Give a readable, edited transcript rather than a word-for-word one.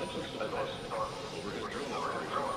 Overhead drone operator.